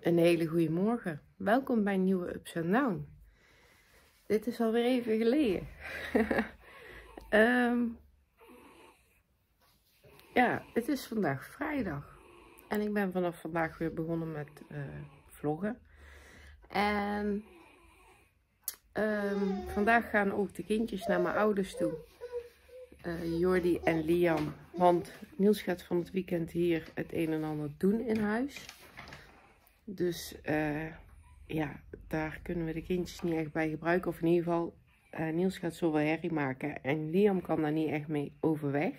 Een hele goede morgen. Welkom bij een nieuwe Ups en Down. Dit is alweer even geleden. Ja, het is vandaag vrijdag. En ik ben vanaf vandaag weer begonnen met vloggen. En vandaag gaan ook de kindjes naar mijn ouders toe. Jordi en Liam. Want Niels gaat van het weekend hier het een en ander doen in huis. Dus ja, daar kunnen we de kindjes niet echt bij gebruiken. Of in ieder geval, Niels gaat zoveel herrie maken. En Liam kan daar niet echt mee overweg.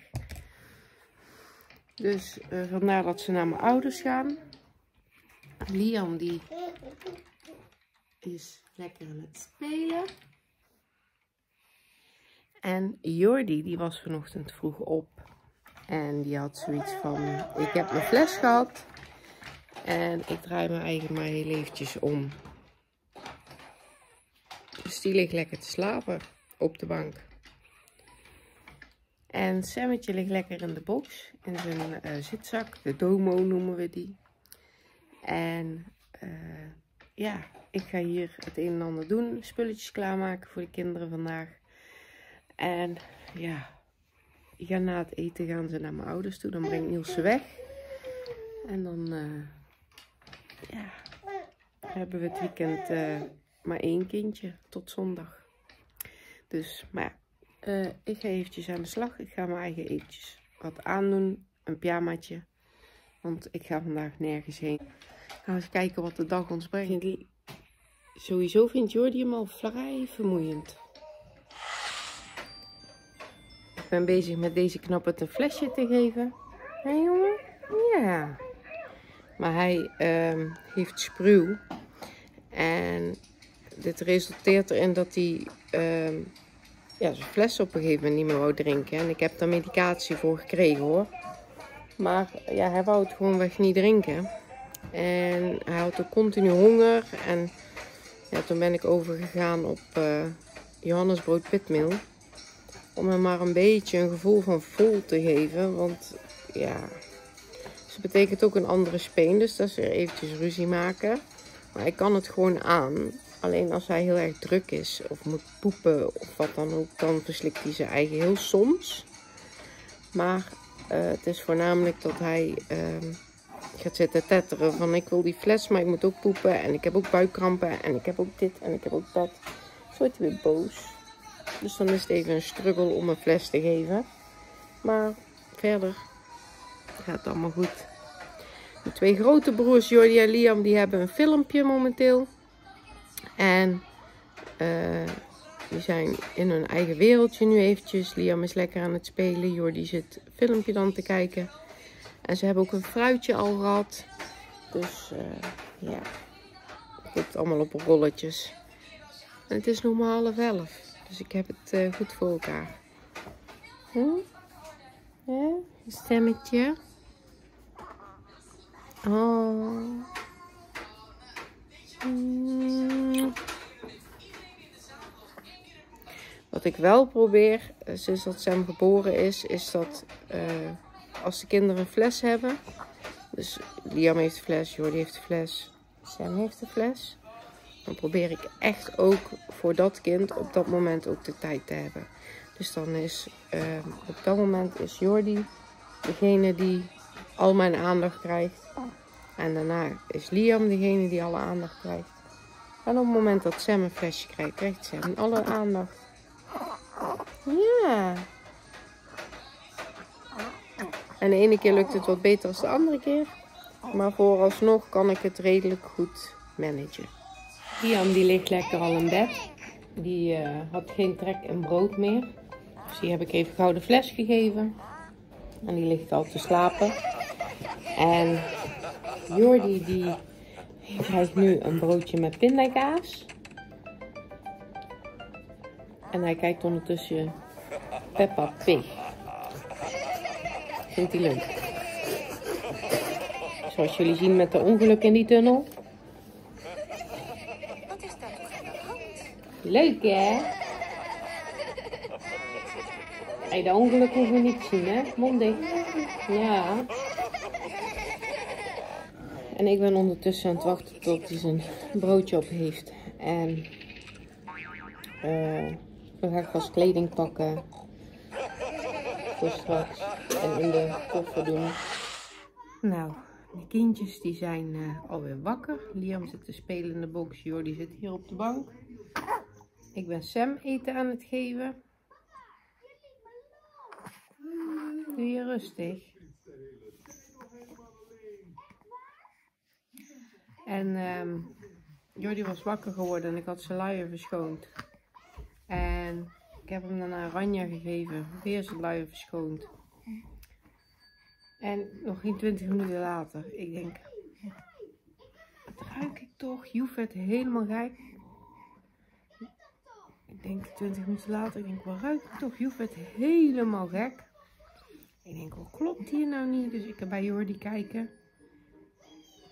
Dus vandaar dat ze naar mijn ouders gaan. Liam die is lekker aan het spelen. En Jordi die was vanochtend vroeg op. En die had zoiets van, ik heb mijn fles gehad. En ik draai mijn eigen maar heel eventjes om. Dus die ligt lekker te slapen op de bank. En Sammetje ligt lekker in de box. In zijn zitzak. De domo noemen we die. En ja, ik ga hier het een en ander doen. Spulletjes klaarmaken voor de kinderen vandaag. En ja, ik ga na het eten gaan ze naar mijn ouders toe. Dan breng ik Niels ze weg. En dan... ja, hebben we het weekend maar één kindje tot zondag. Dus, maar ja, ik ga eventjes aan de slag. Ik ga mijn eigen eventjes wat aandoen. Een pyjamaatje. Want ik ga vandaag nergens heen. Gaan we eens kijken wat de dag ons brengt. Sowieso vindt Jordi hem al vrij vermoeiend. Ik ben bezig met deze knappert een flesje te geven. Hé jongen? Ja. Maar hij heeft spruw en dit resulteert erin dat hij ja, zijn fles op een gegeven moment niet meer wou drinken. En ik heb daar medicatie voor gekregen hoor. Maar ja, hij wou het gewoonweg niet drinken. En hij had ook continu honger en ja, toen ben ik overgegaan op Johannesbrood pitmeel. Om hem maar een beetje een gevoel van vol te geven, want ja... Dus dat betekent ook een andere speen, dus dat is weer eventjes ruzie maken. Maar ik kan het gewoon aan. Alleen als hij heel erg druk is of moet poepen of wat dan ook, dan verslikt hij zijn eigen heel soms. Maar het is voornamelijk dat hij gaat zitten tetteren van ik wil die fles, maar ik moet ook poepen en ik heb ook buikkrampen en ik heb ook dit en ik heb ook dat. Dus wordt hij weer boos. Dus dan is het even een struggle om een fles te geven. Maar verder... gaat allemaal goed. De twee grote broers, Jordi en Liam, die hebben een filmpje momenteel. En die zijn in hun eigen wereldje nu eventjes. Liam is lekker aan het spelen. Jordi zit het filmpje dan te kijken. En ze hebben ook een fruitje al gehad. Dus ja, het loopt allemaal op rolletjes. En het is nog maar 11:30. Dus ik heb het goed voor elkaar. Hm? Ja, een stemmetje. Oh. Wat ik wel probeer, sinds dat Sam geboren is, is dat als de kinderen een fles hebben. Dus Liam heeft een fles, Jordi heeft een fles, Sam heeft een fles. Dan probeer ik echt ook voor dat kind op dat moment ook de tijd te hebben. Dus dan is, op dat moment is Jordi degene die al mijn aandacht krijgt. En daarna is Liam degene die alle aandacht krijgt. En op het moment dat Sam een flesje krijgt, krijgt Sam alle aandacht. Ja. En de ene keer lukt het wat beter dan de andere keer. Maar vooralsnog kan ik het redelijk goed managen. Liam die ligt lekker al in bed. Die had geen trek in brood meer. Dus die heb ik even gauw de fles gegeven. En die ligt al te slapen. En Jordi die krijgt nu een broodje met pindakaas. En hij kijkt ondertussen Peppa Pig. Vindt hij leuk. Zoals jullie zien met de ongeluk in die tunnel. Leuk hè? Hey, de ongeluk hoeven we niet te zien hè? Mond dicht. Ja. En ik ben ondertussen aan het wachten tot hij zijn broodje op heeft. En dan ga ik vast kleding pakken voor straks en in de koffer doen. Nou, de kindjes die zijn alweer wakker. Liam zit te spelen in de box. Jordi zit hier op de bank. Ik ben Sam eten aan het geven. Doe je rustig. En Jordi was wakker geworden en ik had zijn luier verschoond. En ik heb hem daarna Ranja gegeven. Weer zijn luier verschoond. En nog geen 20 minuten later. Ik denk, wat ruik ik toch? Joef werd helemaal gek. Ik denk 20 minuten later. Ik denk, wat ruik ik toch? Joef werd helemaal gek. Ik denk, wat klopt hier nou niet? Dus ik ga bij Jordi kijken.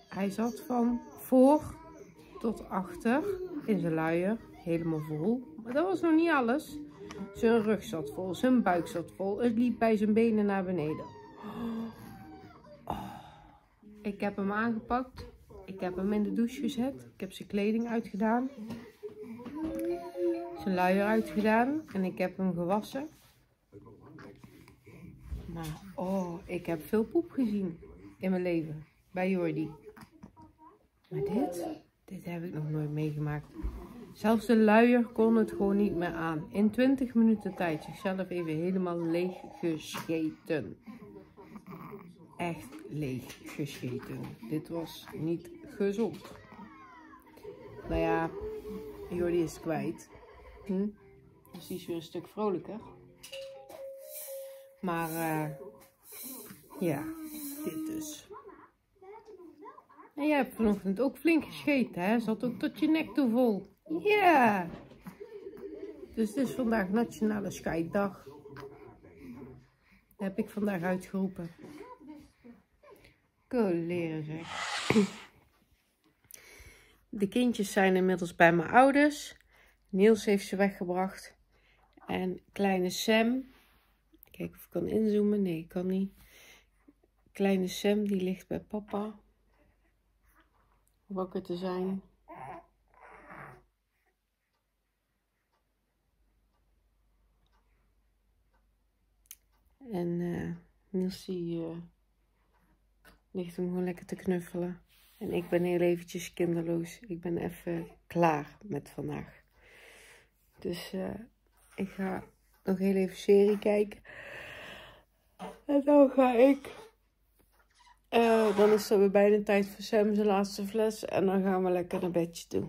Hij zat van voor tot achter in zijn luier. Helemaal vol. Maar dat was nog niet alles. Zijn rug zat vol. Zijn buik zat vol. Het liep bij zijn benen naar beneden. Oh. Ik heb hem aangepakt. Ik heb hem in de douche gezet. Ik heb zijn kleding uitgedaan. Zijn luier uitgedaan. En ik heb hem gewassen. Maar oh, ik heb veel poep gezien in mijn leven. Bij Jordi. Maar dit heb ik nog nooit meegemaakt. Zelfs de luier kon het gewoon niet meer aan. In 20 minuten tijd zichzelf even helemaal leeg gescheten. Echt leeg gescheten. Dit was niet gezond. Nou ja, Jordi is kwijt. Dus die is weer een stuk vrolijker. Maar ja, dit dus. En jij hebt vanochtend ook flink gescheten, hè? Zat ook tot je nek toe vol. Ja! Yeah. Dus het is vandaag Nationale Scheiddag. Dat heb ik vandaag uitgeroepen. Cool leren zeg. De kindjes zijn inmiddels bij mijn ouders. Niels heeft ze weggebracht. En kleine Sam. Kijk of ik kan inzoomen. Nee, ik kan niet. Kleine Sam die ligt bij papa. Wakker te zijn. En Niels ligt hem gewoon lekker te knuffelen. En ik ben heel eventjes kinderloos. Ik ben even klaar met vandaag. Dus ik ga nog heel even serie kijken. En dan ga ik... dan is het weer bijna tijd voor Sam zijn laatste fles en dan gaan we lekker naar bedje toe.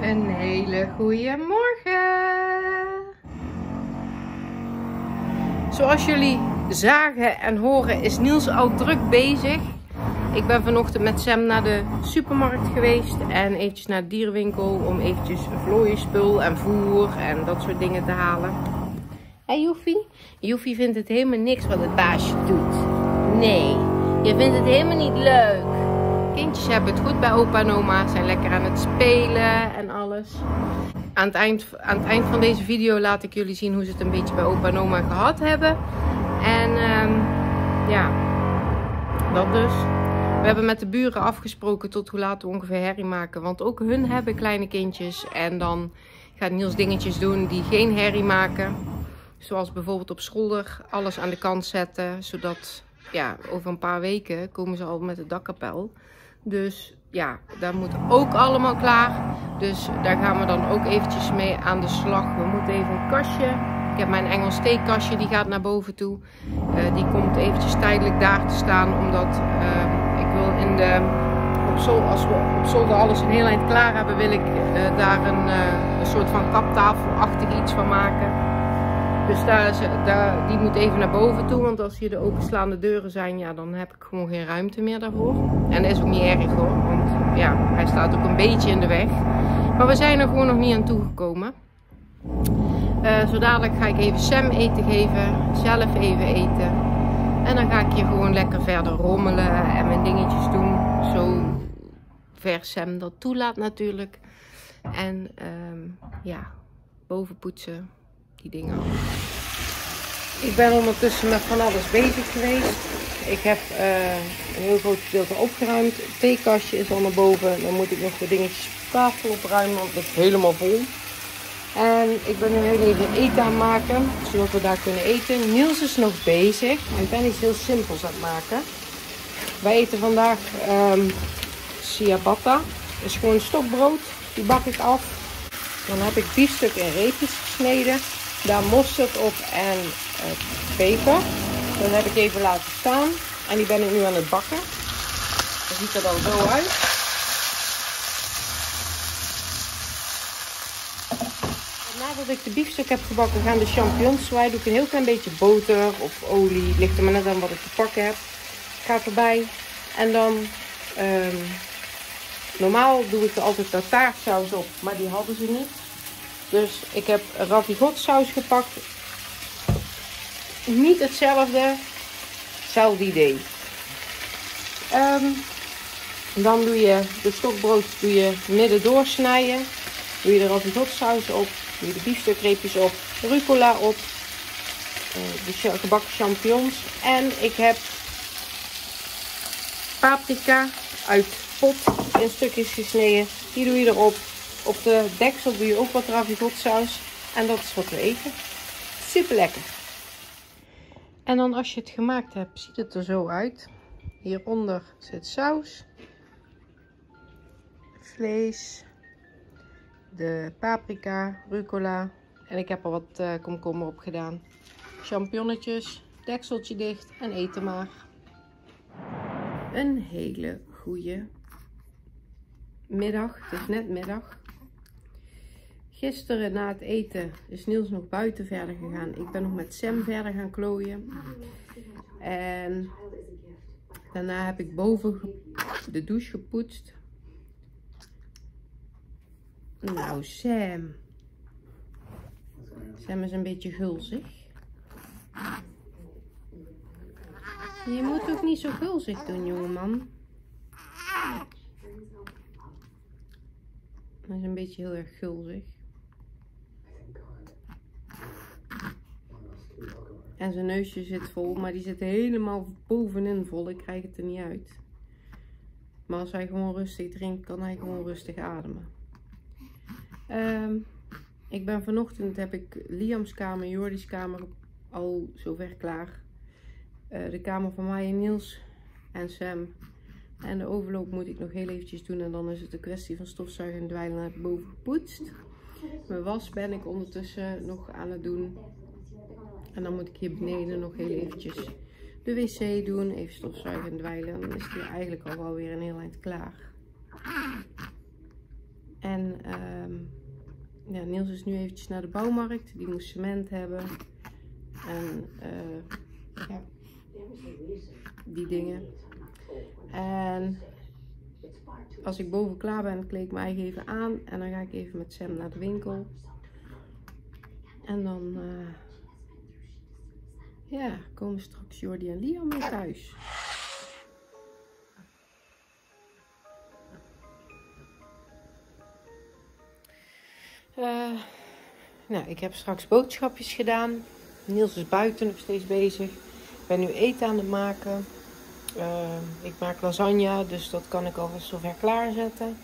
Een hele goede morgen! Zoals jullie zagen en horen is Niels al druk bezig. Ik ben vanochtend met Sam naar de supermarkt geweest en eventjes naar de dierenwinkel om eventjes vlooienspul en voer en dat soort dingen te halen. Hé Joefie? Joefie vindt het helemaal niks wat het baasje doet. Nee, je vindt het helemaal niet leuk. Kindjes hebben het goed bij opa en oma, zijn lekker aan het spelen en alles. Aan het eind van deze video laat ik jullie zien hoe ze het een beetje bij opa en oma gehad hebben. En ja, dat dus. We hebben met de buren afgesproken tot hoe laat we ongeveer herrie maken. Want ook hun hebben kleine kindjes. En dan gaat Niels dingetjes doen die geen herrie maken. Zoals bijvoorbeeld op zolder alles aan de kant zetten. Zodat ja, over een paar weken komen ze al met de dakkapel. Dus ja, daar moet ook allemaal klaar. Dus daar gaan we dan ook eventjes mee aan de slag. We moeten even een kastje... Ik heb mijn Engels theekastje, die gaat naar boven toe. Die komt eventjes tijdelijk daar te staan, omdat ik wil als we op zolder alles een heel eind klaar hebben, wil ik daar een soort van kaptafelachtig iets van maken. Dus die moet even naar boven toe, want als hier de openslaande deuren zijn, ja, dan heb ik gewoon geen ruimte meer daarvoor. En dat is ook niet erg hoor, want ja, hij staat ook een beetje in de weg. Maar we zijn er gewoon nog niet aan toegekomen. Zo dadelijk ga ik even Sam eten geven, zelf even eten. En dan ga ik hier gewoon lekker verder rommelen en mijn dingetjes doen. Zo ver Sam dat toelaat natuurlijk. En ja, boven poetsen. die dingen al. Ik ben ondertussen met van alles bezig geweest. Ik heb een heel groot gedeelte opgeruimd. Het theekastje is al naar boven. Dan moet ik nog wat dingetjes op tafel opruimen, want dat is helemaal vol. En ik ben nu heel even eten aan het maken, zodat we daar kunnen eten. Niels is nog bezig en ben iets heel simpels aan het maken. Wij eten vandaag Siabatta. Dat is gewoon stokbrood, die bak ik af. Dan heb ik biefstuk in reepjes gesneden. Daar mosterd op en peper. Dat heb ik even laten staan en die ben ik nu aan het bakken. Dan ziet dat al zo uit. Nadat ik de biefstuk heb gebakken, gaan de champignons zwaaien. Doe ik een heel klein beetje boter of olie. Het ligt er maar net aan wat ik te pakken heb. Gaat erbij. En dan, normaal doe ik er altijd tartaarsaus op, maar die hadden ze niet. Dus ik heb ravigotssaus gepakt. Niet hetzelfde. Hetzelfde idee. Dan doe je de stokbrood midden doorsnijden. Doe je de ravigotssaus op. Doe je de biefstukreepjes op, rucola op, de gebakken champignons. En ik heb paprika uit pot in stukjes gesneden. Die doe je erop. Op de deksel doe je ook wat ravigotsaus. En dat is wat we eten. Super lekker. En dan als je het gemaakt hebt, ziet het er zo uit. Hieronder zit saus, vlees, de paprika, rucola en ik heb er wat komkommer op gedaan. Champignonnetjes, dekseltje dicht en eten maar. Een hele goede middag, het is net middag. Gisteren na het eten is Niels nog buiten verder gegaan. Ik ben nog met Sam verder gaan klooien. En daarna heb ik boven de douche gepoetst. Nou, Sam. Sam is een beetje gulzig. Je moet ook niet zo gulzig doen, jongeman. Hij is een beetje heel erg gulzig. En zijn neusje zit vol, maar die zit helemaal bovenin vol. Ik krijg het er niet uit. Maar als hij gewoon rustig drinkt, kan hij gewoon rustig ademen. Ik ben vanochtend, heb ik Liam's kamer, Jordi's kamer al zover klaar. De kamer van mij en Niels en Sam. En de overloop moet ik nog heel eventjes doen. En dan is het een kwestie van stofzuigen en dweilen naar boven gepoetst. Mijn was ben ik ondertussen nog aan het doen. En dan moet ik hier beneden nog heel eventjes de wc doen. Even stofzuigen en dweilen. En dan is die eigenlijk al wel weer een heel eind klaar. En ja, Niels is nu eventjes naar de bouwmarkt. Die moest cement hebben. En ja, die dingen. En als ik boven klaar ben, kleed ik mij even aan. En dan ga ik even met Sam naar de winkel. En dan ja, komen straks Jordi en Liam weer thuis. Nou, ik heb straks boodschapjes gedaan. Niels is buiten nog steeds bezig. Ik ben nu eten aan het maken. Ik maak lasagne, dus dat kan ik alvast zover klaarzetten.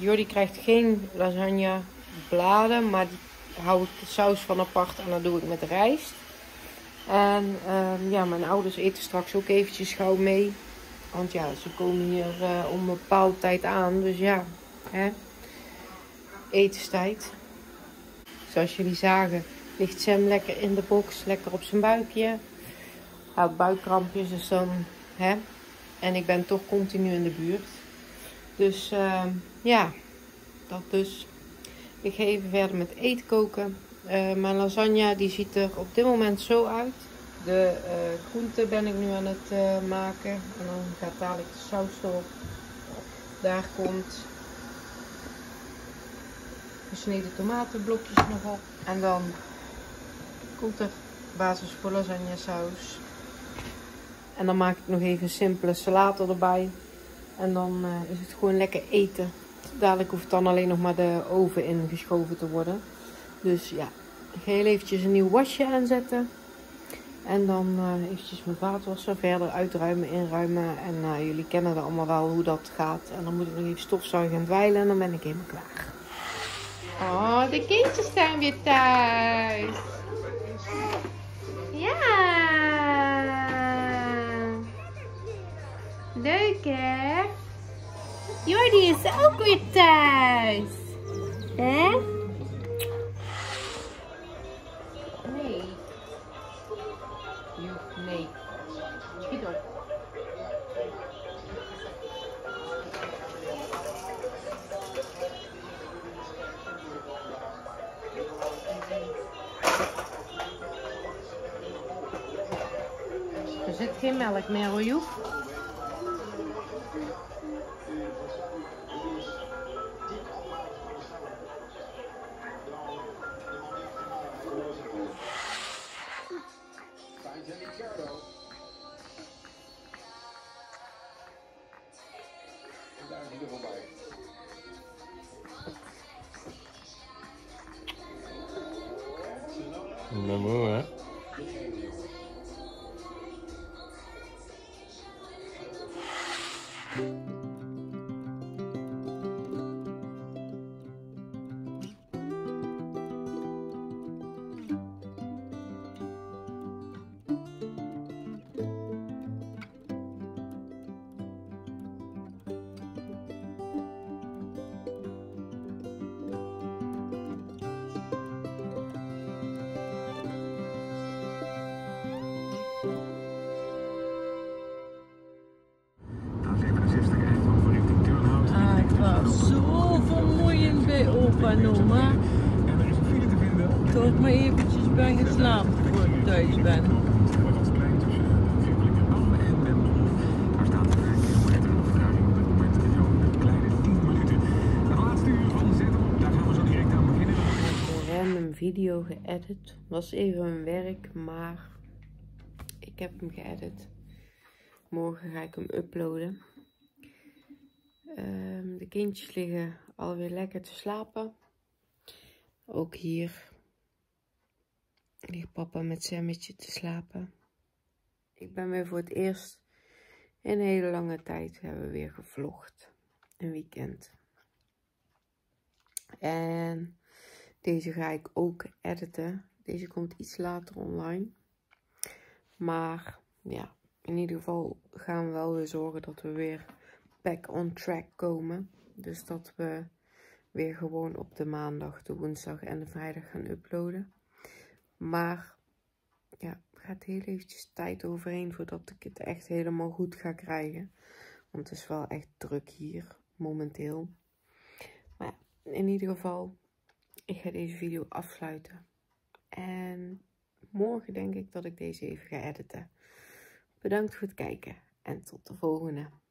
Jordi krijgt geen lasagnebladen, maar die hou ik de saus van apart en dat doe ik met rijst. En ja, mijn ouders eten straks ook eventjes gauw mee. Want ja, ze komen hier om een bepaalde tijd aan, dus ja, hè. Etenstijd. Zoals jullie zagen ligt Sam lekker in de box, lekker op zijn buikje. Hij had buikkrampjes, dus dan, hè. En ik ben toch continu in de buurt. Dus ja, dat dus. Ik ga even verder met eten koken. Mijn lasagne die ziet er op dit moment zo uit. De groenten ben ik nu aan het maken. En dan gaat dadelijk de saus erop. Daar komt gesneden tomatenblokjes nog op. En dan komt er basis voor lasagne saus. En dan maak ik nog even een simpele salade erbij. En dan is het gewoon lekker eten. Dadelijk hoeft dan alleen nog maar de oven ingeschoven te worden. Dus ja, Heel eventjes een nieuw wasje aanzetten. En dan eventjes mijn vaatwasser verder uitruimen, inruimen. En jullie kennen dat allemaal wel, hoe dat gaat. En dan moet ik nog even stofzuigen en dweilen. En dan ben ik helemaal klaar. Oh, de kindjes zijn weer thuis. Ja. Leuk, hè? Jordi is ook weer thuis. Hè? Nee. Nee. Schiet op. Er zit geen melk meer, hoor, Joep. Ik ben moe, hè? En er is een file te vinden. Tot maar eventjes ben geslapen voor ik thuis ben. Daar staat 5 kilometer nog vertraging op dit moment. Zo'n kleine 10 minuten. Het laatste uur van de zet-up, daar gaan we zo direct aan beginnen. Ik heb een random video geëdit. Was even mijn werk, maar ik heb hem geëdit. Morgen ga ik hem uploaden. De kindjes liggen alweer lekker te slapen. Ook hier ligt papa met Sammetje te slapen. Ik ben weer voor het eerst in een hele lange tijd hebben we weer gevlogd. Een weekend. En deze ga ik ook editen. Deze komt iets later online. Maar ja, in ieder geval gaan we wel weer zorgen dat we weer back on track komen. Dus dat we weer gewoon op de maandag, de woensdag en de vrijdag gaan uploaden. Maar ja, er gaat heel eventjes tijd overheen voordat ik het echt helemaal goed ga krijgen. Want het is wel echt druk hier momenteel. Maar ja, in ieder geval, ik ga deze video afsluiten. En morgen denk ik dat ik deze even ga editen. Bedankt voor het kijken en tot de volgende.